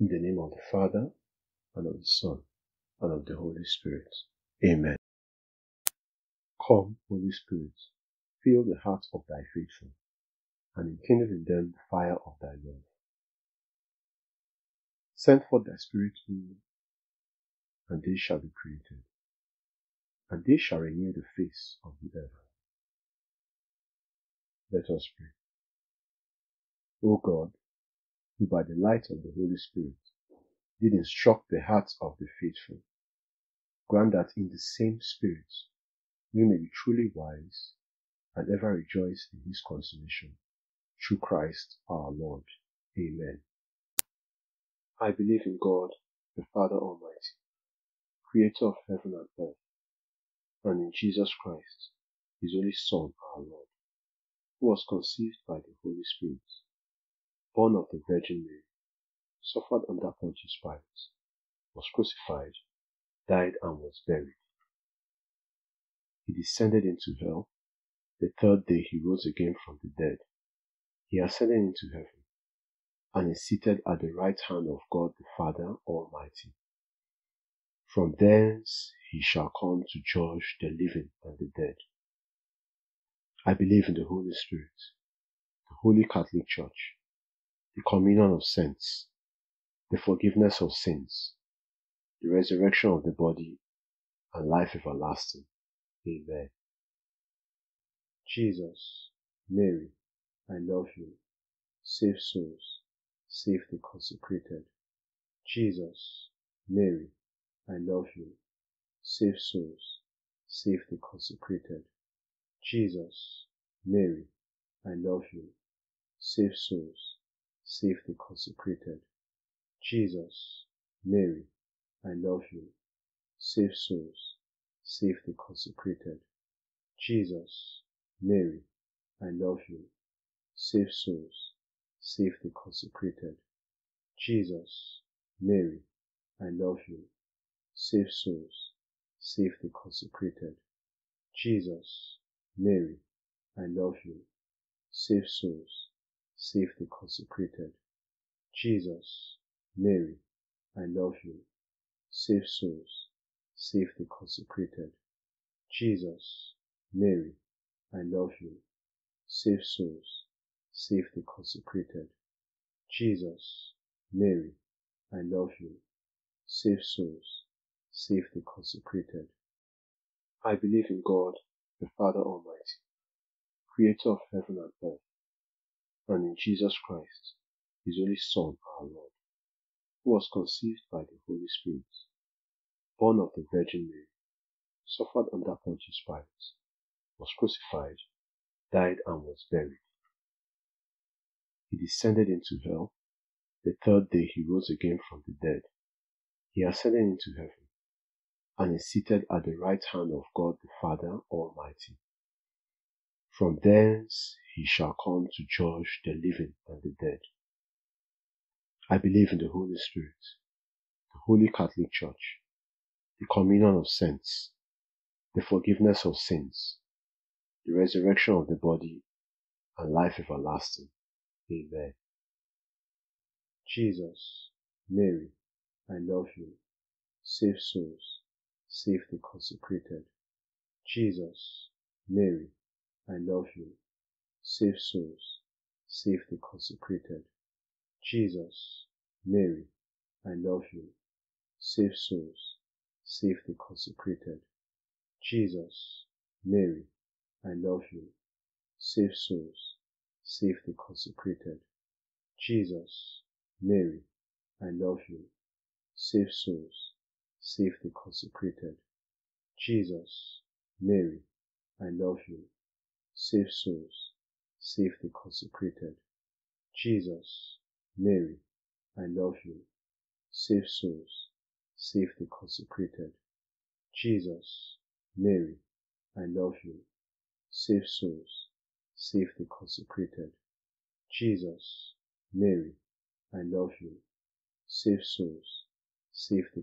In the name of the Father, and of the Son, and of the Holy Spirit. Amen. Come, Holy Spirit, fill the hearts of thy faithful, and enkindle in them the fire of thy love. Send forth thy Spirit, and they shall be created, and they shall renew the face of the earth. Let us pray. O God, who by the light of the Holy Spirit did instruct the hearts of the faithful, grant that in the same Spirit we may be truly wise and ever rejoice in His consolation. Through Christ our Lord. Amen. I believe in God, the Father Almighty, Creator of heaven and earth, and in Jesus Christ, His only Son, our Lord, who was conceived by the Holy Spirit, born of the Virgin Mary, suffered under Pontius Pilate, was crucified, died, and was buried. He descended into hell. The third day He rose again from the dead. He ascended into heaven, and is seated at the right hand of God the Father Almighty. From thence He shall come to judge the living and the dead. I believe in the Holy Spirit, the Holy Catholic Church, the communion of saints, the forgiveness of sins, the resurrection of the body, and life everlasting. Amen. Jesus, Mary, I love you. Save souls, save the consecrated. Jesus, Mary, I love you. Save souls, save the consecrated. Jesus, Mary, I love you. Save souls, save the consecrated. Jesus, Mary, I love you. Save souls, save the consecrated. Jesus, Mary, I love you. Save souls, save the consecrated. Jesus, Mary, I love you. Save souls, save the consecrated. Jesus, Mary, I love you. Save souls, save the consecrated. Jesus, Mary, I love you. Save souls, save the consecrated. Jesus, Mary, I love you. Save souls, save the consecrated. Jesus, Mary, I love you. Save souls, save the consecrated. I believe in God, the Father Almighty, Creator of heaven and earth, and in Jesus Christ, His only Son, our Lord, who was conceived by the Holy Spirit, born of the Virgin Mary, suffered under Pontius Pilate, was crucified, died, and was buried. He descended into hell. The third day He rose again from the dead. He ascended into heaven, and is seated at the right hand of God the Father Almighty. From thence He shall come to judge the living and the dead. I believe in the Holy Spirit, the Holy Catholic Church, the communion of saints, the forgiveness of sins, the resurrection of the body, and life everlasting. Amen. Jesus, Mary, I love you. Save souls, save the consecrated. Jesus, Mary, I love you. Save souls, save the consecrated. Jesus, Mary, I love you. Save souls, save the consecrated. Jesus, Mary, I love you. Save souls, save the consecrated. Jesus, Mary, I love you. Save souls, save the consecrated. Jesus, Mary, I love you. Save souls, save the consecrated. Jesus, Mary, I love you. Save souls, save the consecrated. Jesus, Mary, I love you. Save souls, save the consecrated. Jesus, Mary, I love you. Save souls, save the consecrated. Jesus, Mary, I love you. Save souls, save the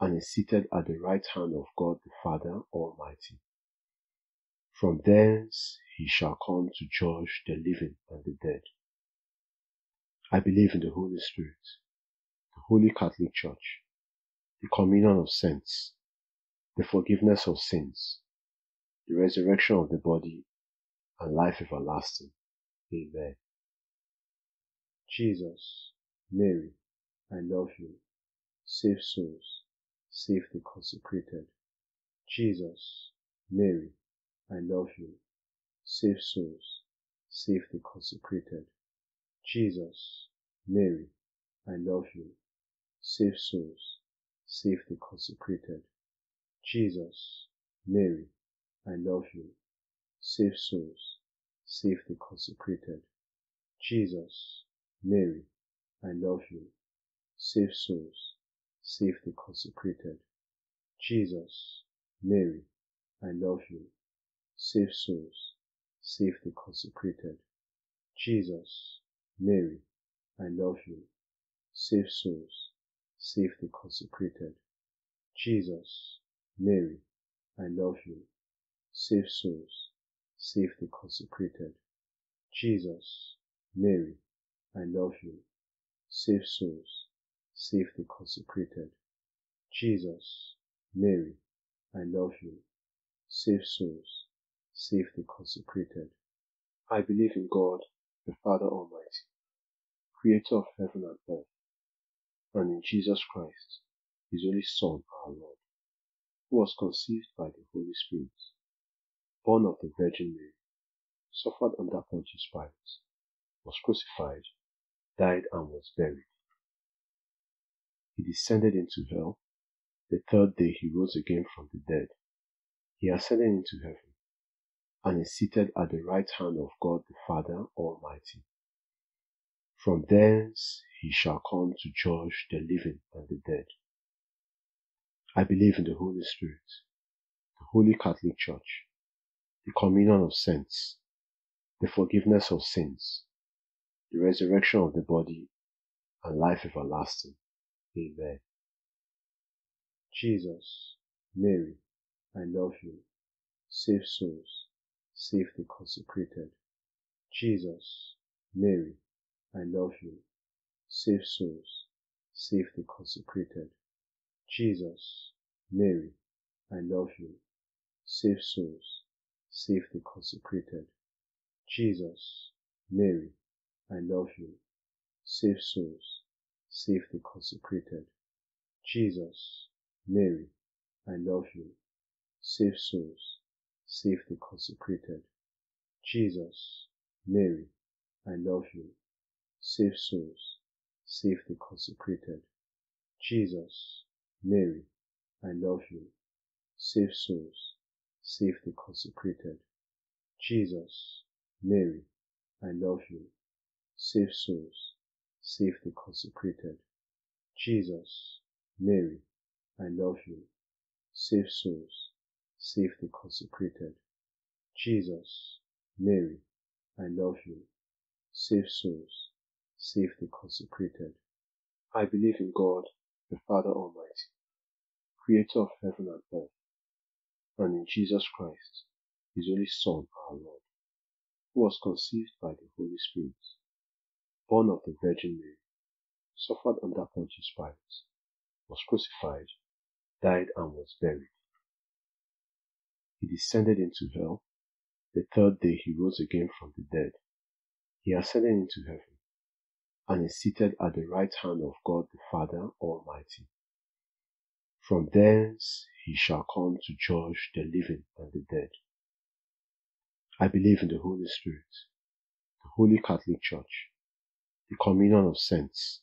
and is seated at the right hand of God the Father Almighty. From thence he shall come to judge the living and the dead. I believe in the Holy Spirit, the Holy Catholic Church, the communion of saints, the forgiveness of sins, the resurrection of the body, and life everlasting. Amen. Jesus, Mary, I love you. Save souls, save the consecrated. Jesus, Mary, I love you. Save souls, save the consecrated. Jesus, Mary, I love you. Save souls, save the consecrated. Jesus, Mary, I love you. Save souls, save the consecrated. Jesus, Mary, I love you. Save souls, save the consecrated. Jesus, Mary, I love you. Save souls, save the consecrated. Jesus, Mary, I love you. Save souls, save the consecrated. Jesus, Mary, I love you. Save souls, save the consecrated. Jesus, Mary, I love you. Save souls, save the consecrated. Jesus, Mary, I love you. Save souls, save the consecrated. I believe in God, the Father Almighty, creator of heaven and earth, and in Jesus Christ, his only Son, our Lord, who was conceived by the Holy Spirit, born of the Virgin Mary, suffered under Pontius Pilate, was crucified, died, and was buried. He descended into hell. The third day he rose again from the dead. He ascended into heaven, and is seated at the right hand of God the Father Almighty. From thence he shall come to judge the living and the dead. I believe in the Holy Spirit, the Holy Catholic Church, the communion of saints, the forgiveness of sins, the resurrection of the body, and life everlasting. Amen. Jesus, Mary, I love you. Save souls, save the consecrated. Jesus, Mary, I love you. Save souls, save the consecrated. Jesus, Mary, I love you. Save souls, save the consecrated. Jesus, Mary, I love you. Save souls, save the consecrated. Jesus, Mary, I love you. Save souls, save the consecrated. Jesus, Mary, I love you. Save souls, save the consecrated. Jesus, Mary, I love you. Save souls, save the consecrated. Jesus, Mary, I love you. Save souls, save the consecrated. Jesus, Mary, I love you. Save souls, save the consecrated. Jesus, Mary, I love you. Save souls, save the consecrated. I believe in God, the Father Almighty, creator of heaven and earth, and in Jesus Christ, his only Son, our Lord, who was conceived by the Holy Spirit, born of the Virgin Mary, suffered under Pontius Pilate, was crucified, died, and was buried. He descended into hell. The third day he rose again from the dead. He ascended into heaven, and is seated at the right hand of God the Father Almighty. From thence he shall come to judge the living and the dead. I believe in the Holy Spirit, the Holy Catholic Church, the communion of saints,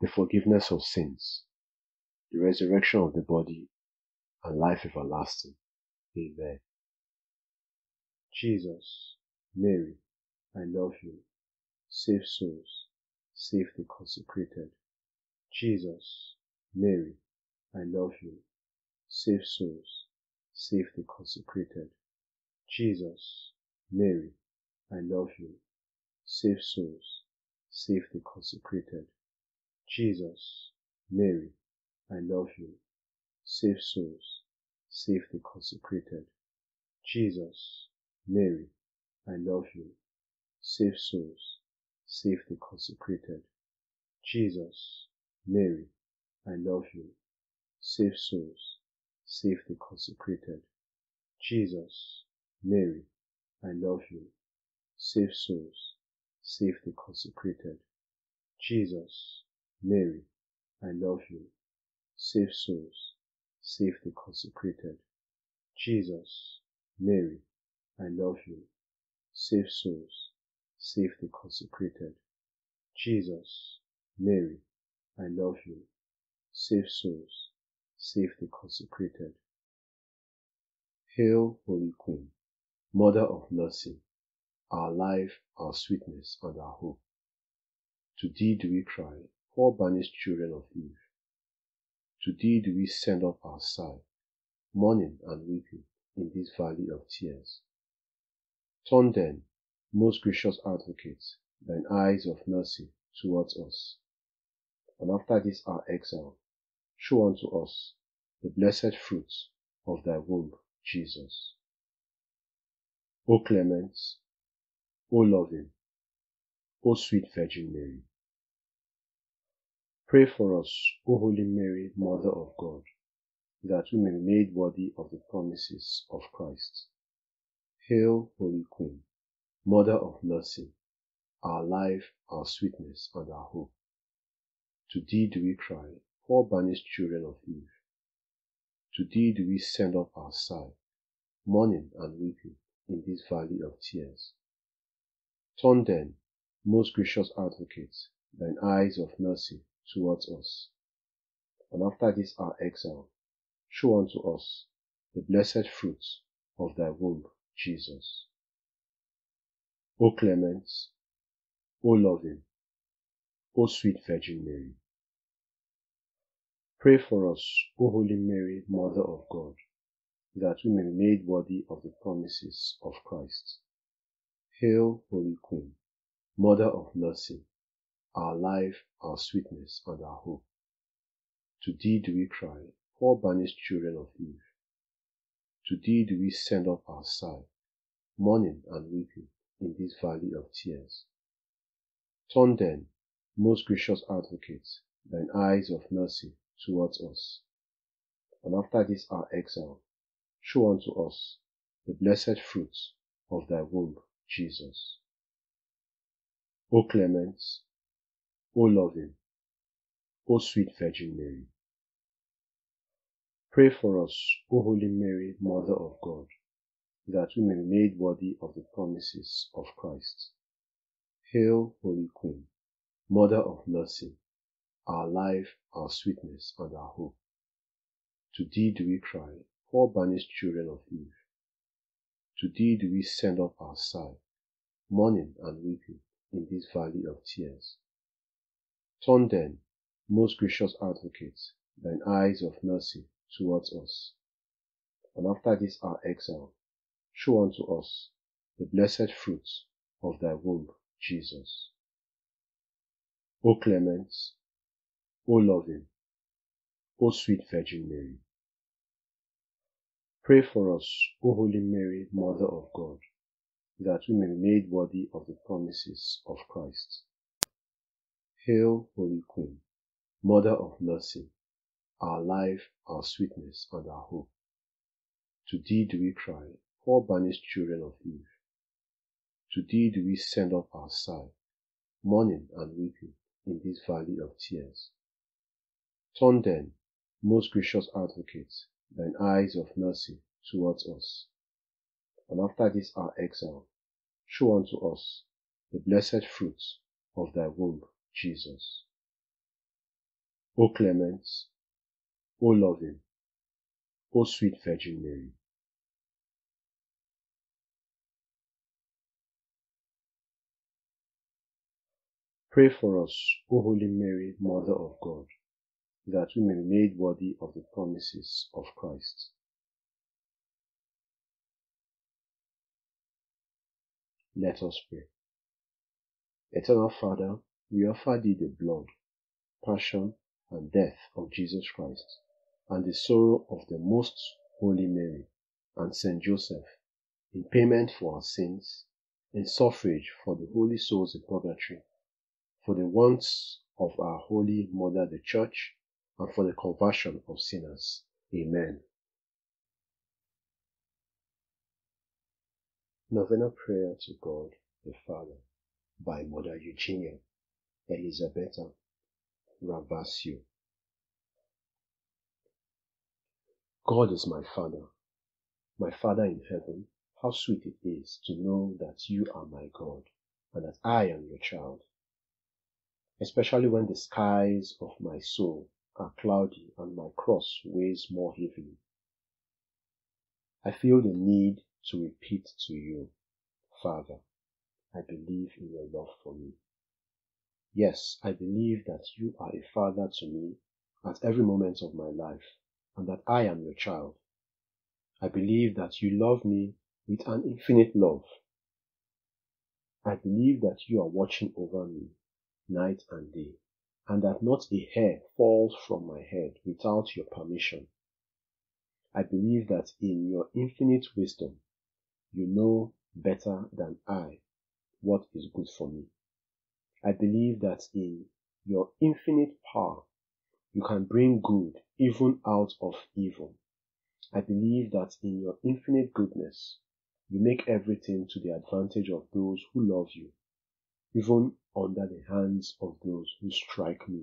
the forgiveness of sins, the resurrection of the body, and life everlasting. Amen. Jesus, Mary, I love you. Save souls, save the consecrated. Jesus, Mary, I love you. Save souls, save the consecrated. Jesus, Mary, I love you. Save souls, save the consecrated. Jesus, Mary, I love you. Save souls, save the consecrated. Jesus, Mary, I love you. Save souls, save the consecrated. Jesus, Mary, I love you. Save souls, save the consecrated. Jesus, Mary, I love you. Save souls, save the consecrated. Jesus, Mary, I love you. Save souls, save the consecrated. Jesus, Mary, I love you. Save souls, save the consecrated. Jesus, Mary, I love you. Save souls, save the consecrated. Hail, Holy Queen, Mother of Mercy, our life, our sweetness, and our hope. To thee do we cry, poor banished children of Eve. To thee do we send up our sigh, mourning and weeping in this valley of tears. Turn then, most gracious Advocate, thine eyes of mercy towards us, and after this our exile, show unto us the blessed fruits of thy womb, Jesus. O clement, O loving, O sweet Virgin Mary. Pray for us, O Holy Mary, Mother of God, that we may be made worthy of the promises of Christ. Hail, Holy Queen, Mother of Mercy, our life, our sweetness, and our hope. To thee do we cry, poor banished children of Eve. To thee do we send up our sigh, mourning and weeping in this valley of tears. Turn then, most gracious Advocate, thine eyes of mercy towards us, and after this our exile, show unto us the blessed fruits of thy womb, Jesus. O clement, O loving, O sweet Virgin Mary. Pray for us, O Holy Mary, Mother of God, that we may be made worthy of the promises of Christ. Hail, Holy Queen, Mother of Mercy, our life, our sweetness, and our hope. To thee do we cry, poor banished children of Eve. To thee do we send up our sigh, mourning and weeping in this valley of tears. Turn then, most gracious Advocate, thine eyes of mercy towards us, and after this our exile, show unto us the blessed fruits of thy womb, Jesus. O clement, O loving, O sweet Virgin Mary. Pray for us, O Holy Mary, Mother of God, that we may be made worthy of the promises of Christ. Hail, Holy Queen, Mother of Mercy, our life, our sweetness, and our hope. To thee do we cry, poor banished children of Eve. To thee do we send up our sigh, mourning and weeping in this valley of tears. Turn then, most gracious Advocate, thine eyes of mercy towards us, and after this our exile, show unto us the blessed fruits of thy womb, Jesus. O clement, O loving, O sweet Virgin Mary. Pray for us, O Holy Mary, Mother of God, that we may be made worthy of the promises of Christ. Hail, Holy Queen, Mother of Mercy, our life, our sweetness, and our hope. To thee do we cry, poor banished children of Eve. To thee do we send up our sigh, mourning and weeping in this valley of tears. Turn then, most gracious Advocate, thine eyes of mercy towards us, and after this our exile, show unto us the blessed fruits of thy womb, Jesus. O clement, O loving, O sweet Virgin Mary. Pray for us, O Holy Mary, Mother of God, that we may be made worthy of the promises of Christ. Let us pray. Eternal Father, we offer Thee the blood, passion, and death of Jesus Christ, and the sorrow of the Most Holy Mary and Saint Joseph, in payment for our sins, in suffrage for the holy souls in purgatory, for the wants of our Holy Mother the Church, and for the conversion of sinners. Amen. Novena Prayer to God the Father by Mother Eugenia Elisabetta Ravasio. God is my Father in heaven. How sweet it is to know that you are my God, and that I am your child. Especially when the skies of my soul are cloudy and my cross weighs more heavily, I feel the need to repeat to you, Father, I believe in your love for me. Yes, I believe that you are a father to me at every moment of my life, and that I am your child. I believe that you love me with an infinite love. I believe that you are watching over me night and day, and that not a hair falls from my head without your permission. I believe that in your infinite wisdom, you know better than I what is good for me. I believe that in your infinite power, you can bring good even out of evil. I believe that in your infinite goodness, you make everything to the advantage of those who love you, even under the hands of those who strike me.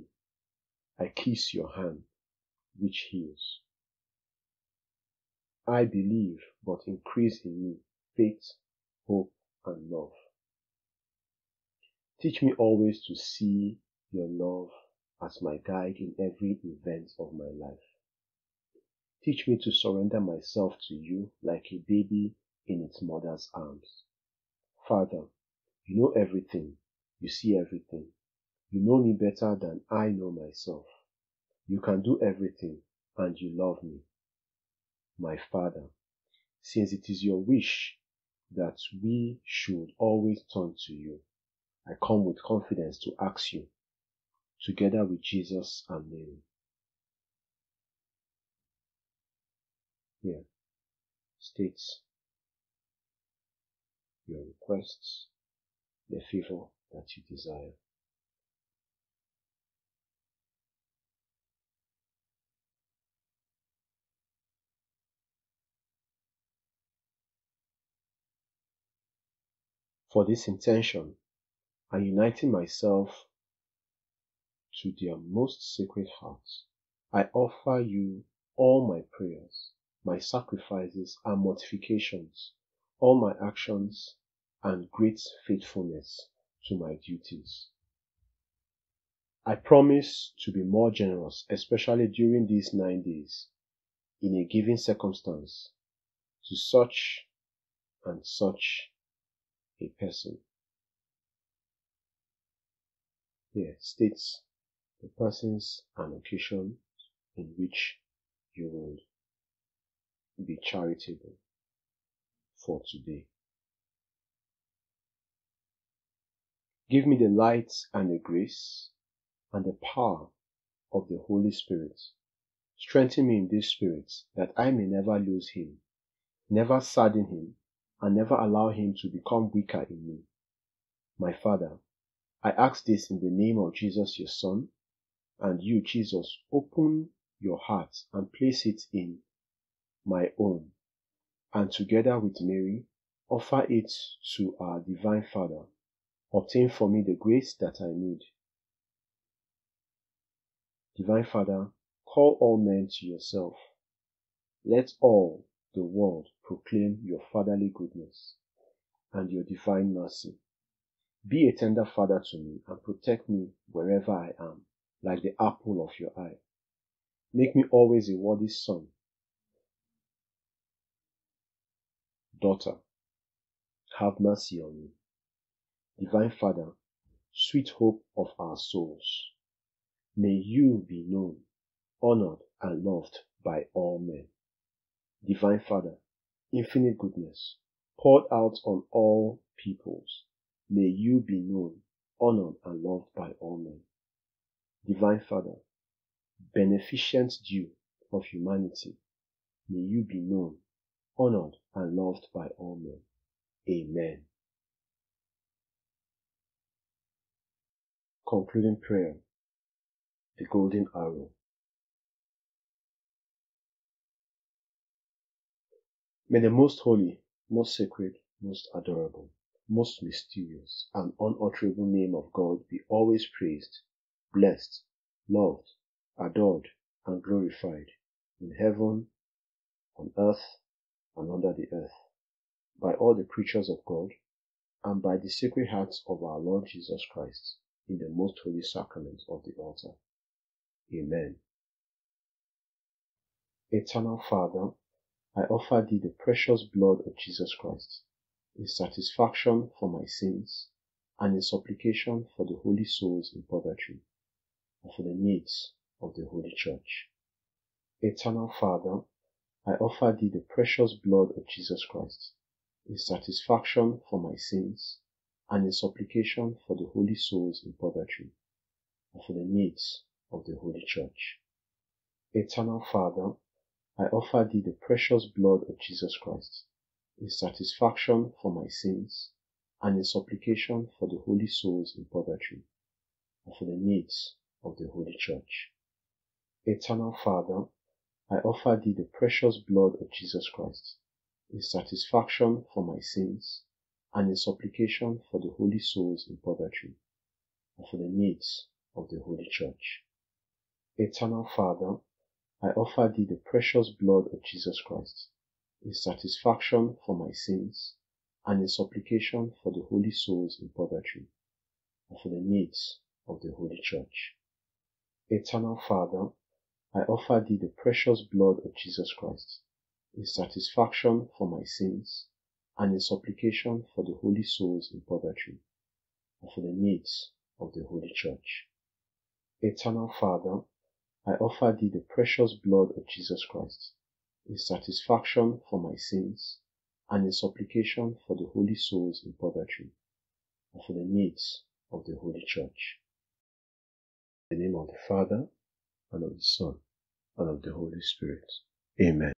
I kiss your hand, which heals. I believe, but increase in me faith, hope, and love. Teach me always to see your love as my guide in every event of my life. Teach me to surrender myself to you like a baby in its mother's arms. Father, you know everything. You see everything. You know me better than I know myself. You can do everything, and you love me. My Father, since it is your wish that we should always turn to you, I come with confidence to ask you, together with Jesus and Mary. Here states your requests, the favor that you desire. For this intention, I uniting myself to their most sacred hearts, I offer you all my prayers, my sacrifices and mortifications, all my actions and great faithfulness to my duties. I promise to be more generous, especially during these 9 days, in a given circumstance, to such and such a person. Here states the persons and occasions in which you will be charitable for today. Give me the light and the grace and the power of the Holy Spirit. Strengthen me in this Spirit that I may never lose Him, never sadden Him, and never allow Him to become weaker in me. My Father, I ask this in the name of Jesus your Son, and you, Jesus, open your heart and place it in my own, and together with Mary, offer it to our Divine Father. Obtain for me the grace that I need. Divine Father, call all men to yourself. Let all the world proclaim your fatherly goodness and your divine mercy. Be a tender Father to me and protect me wherever I am, like the apple of your eye. Make me always a worthy son, daughter. Have mercy on me. Divine Father, sweet hope of our souls, may you be known, honored, and loved by all men. Divine Father, infinite goodness, poured out on all peoples, may you be known, honored, and loved by all men. Divine Father, beneficent dew of humanity, may you be known, honored, and loved by all men. Amen. Concluding prayer. The Golden Arrow. May the most holy, most sacred, most adorable, most mysterious, and unutterable name of God be always praised, blessed, loved, adored, and glorified in heaven, on earth, and under the earth, by all the creatures of God, and by the sacred hearts of our Lord Jesus Christ, in the most holy sacrament of the altar. Amen. Eternal Father, I offer thee the precious blood of Jesus Christ, in satisfaction for my sins, and in supplication for the holy souls in purgatory, and for the needs of the Holy Church. Eternal Father, I offer thee the precious blood of Jesus Christ, in satisfaction for my sins, and in supplication for the holy souls in purgatory, and for the needs of the Holy Church. Eternal Father, I offer thee the precious blood of Jesus Christ, in satisfaction for my sins, and in supplication for the holy souls in purgatory, and for the needs of the Holy Church. Eternal Father, I offer thee the precious blood of Jesus Christ, in satisfaction for my sins, and in supplication for the holy souls in purgatory, and for the needs of the Holy Church. Eternal Father, I offer thee the precious blood of Jesus Christ, in satisfaction for my sins, and in supplication for the holy souls in purgatory, and for the needs of the Holy Church. Eternal Father, I offer thee the precious blood of Jesus Christ, in satisfaction for my sins, and in supplication for the holy souls in purgatory, and for the needs of the Holy Church. Eternal Father, I offer thee the precious blood of Jesus Christ, in satisfaction for my sins, and in supplication for the holy souls in purgatory, and for the needs of the Holy Church. In the name of the Father, and of the Son, and of the Holy Spirit. Amen.